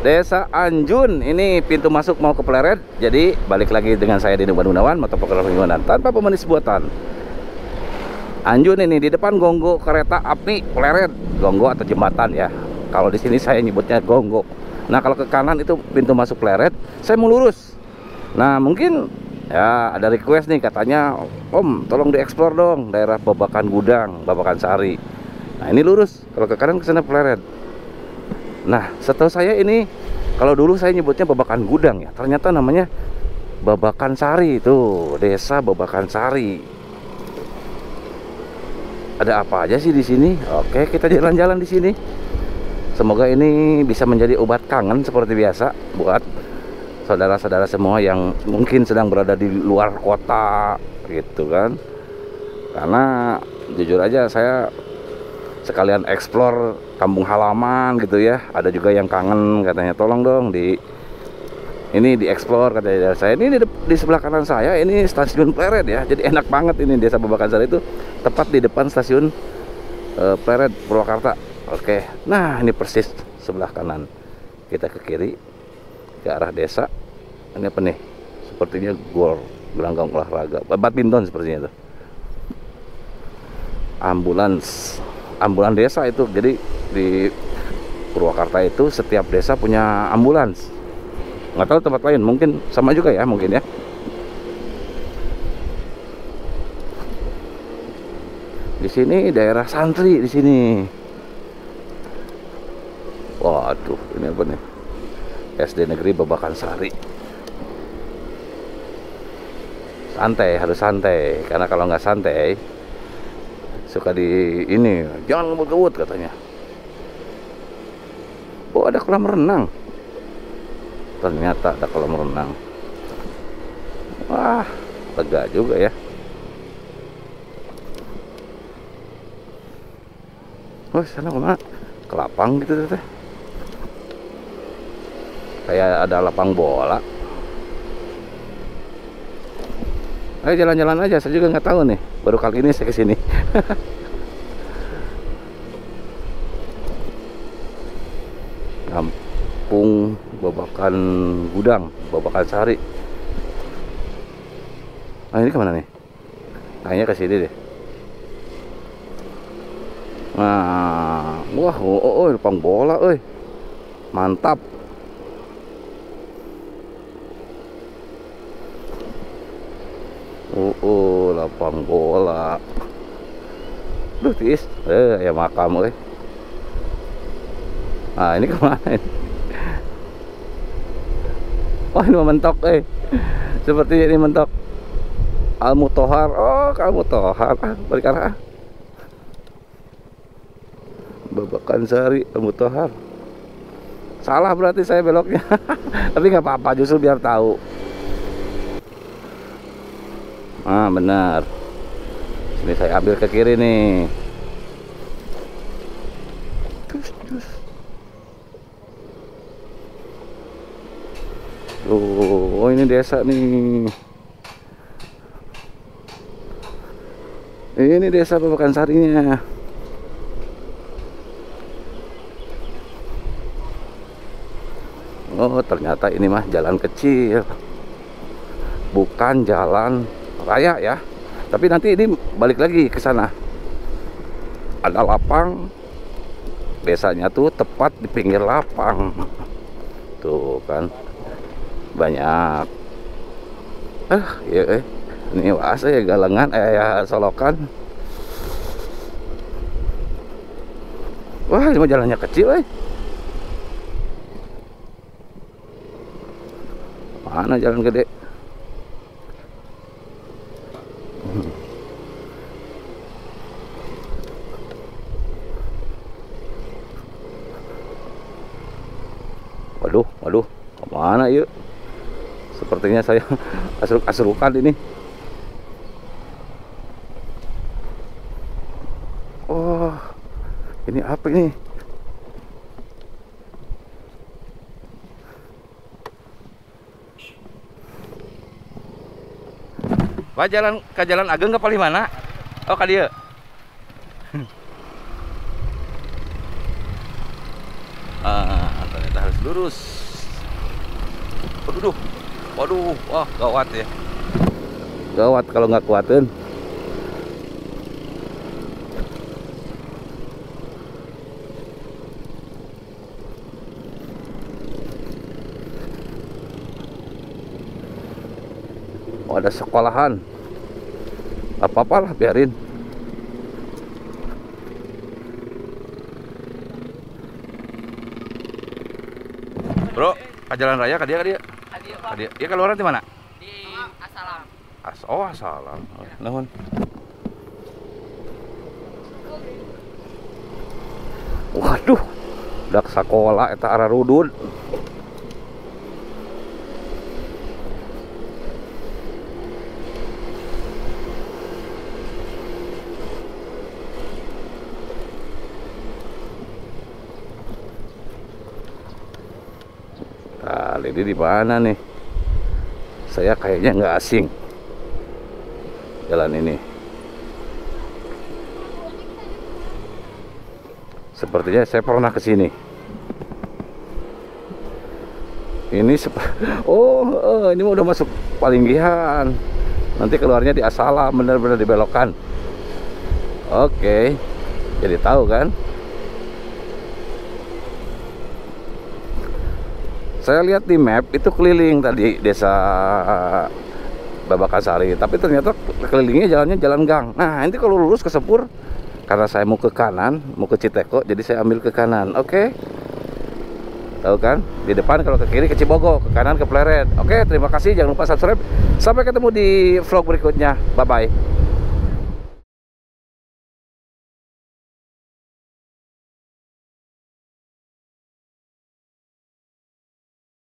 Desa Anjun, ini pintu masuk mau ke Plered. Jadi balik lagi dengan saya Deni Uban Gunawan, motopoker Gunawan tanpa pemanis buatan. Anjun ini di depan Gonggo kereta api Plered, Gonggo atau jembatan ya. Kalau di sini saya nyebutnya Gonggo. Nah kalau ke kanan itu pintu masuk Plered, saya mau lurus. Nah mungkin ya ada request nih katanya, Om tolong dieksplor dong daerah Babakan Gudang, Babakan Sari. Nah ini lurus, kalau ke kanan ke sana Plered. Nah, setahu saya ini, kalau dulu saya nyebutnya Babakan Gudang ya, ternyata namanya Babakan Sari itu, Desa Babakan Sari. Ada apa aja sih di sini? Oke, kita jalan-jalan di sini. Semoga ini bisa menjadi obat kangen seperti biasa buat saudara-saudara semua yang mungkin sedang berada di luar kota, gitu kan? Karena jujur aja saya sekalian eksplor kampung halaman gitu ya. Ada juga yang kangen katanya tolong dong dieksplor katanya saya. Ini di sebelah kanan saya ini stasiun Plered ya. Jadi enak banget ini Desa Babakansari Sari itu tepat di depan stasiun Plered Purwakarta. Oke. Nah, ini persis sebelah kanan. Kita ke kiri ke arah desa. Ini apa nih? Sepertinya gor, gelanggang olahraga, badminton sepertinya itu. Ambulans desa itu, jadi di Purwakarta itu setiap desa punya ambulans. Nggak tahu tempat lain, mungkin sama juga ya, mungkin ya. Di sini daerah santri di sini. Waduh, ini apa nih? SD Negeri Babakan Sari. Santai, harus santai, karena kalau nggak santai suka di ini, jangan ngebut-ngebut katanya. Oh ada kolam renang, ternyata ada kolam renang. Wah lega juga ya. Wah sana kemana? Ke lapang gitu teh. Kayak ada lapang bola. Ayo jalan-jalan aja, saya juga nggak tahu nih. Baru kali ini saya kesini. Kampung Babakan Gudang, Babakan Sari. Ah ini kemana nih? Kayaknya ke sini deh. Nah, wah, lapang bola, oi, mantap. Lapang bola. Duh, tis. Ya makam, eh. Nah, ini kemana ini? Oh, ini mentok, eh. Sepertinya ini mentok. Almutohar. Oh, Almutohar. Ah, balik arah. Babakan Sari, Almutohar. Salah berarti saya beloknya. Tapi nggak apa-apa, justru biar tahu. Ah benar. Ini saya ambil ke kiri nih. Oh ini desa nih. Ini Desa Babakan Sarinya. Oh ternyata ini mah jalan kecil, bukan jalan raya ya, tapi nanti ini balik lagi ke sana. Ada lapang, desanya tuh tepat di pinggir lapang, tuh kan banyak. Ini was ya galengan, ya solokan. Wah, cuma jalannya kecil, Mana jalan gede? Waduh, kemana yuk? Sepertinya saya asruk-asrukan ini. Oh, ini apa ini? Pak jalan ageng ke paling mana? Oh, ka dieu. Ternyata harus lurus. Waduh, waduh, wah gawat ya. Gawat kalau nggak kuatin. Oh, ada sekolahan. Apa-apalah, biarin. Bro, ke jalan raya, ke dia. Ya, keluaran di mana? Di Asalam. Oh, Asalam. Nah, waduh, udah ke sekolah, itu arah rudun. Jadi di mana nih? Saya kayaknya nggak asing jalan ini. Sepertinya saya pernah ke sini. Ini ini udah masuk Palinggihan. Nanti keluarnya di Asalam, bener-bener dibelokan. Oke, jadi tahu kan? Saya lihat di map itu keliling tadi desa Babakan Sari, tapi ternyata kelilingnya jalannya jalan gang. Nah, nanti kalau lurus ke Sempur, karena saya mau ke kanan, mau ke Citeko, jadi saya ambil ke kanan. Oke, tahu kan? Di depan kalau ke kiri ke Cibogo, ke kanan ke Plered. Oke, terima kasih. Jangan lupa subscribe. Sampai ketemu di vlog berikutnya. Bye bye.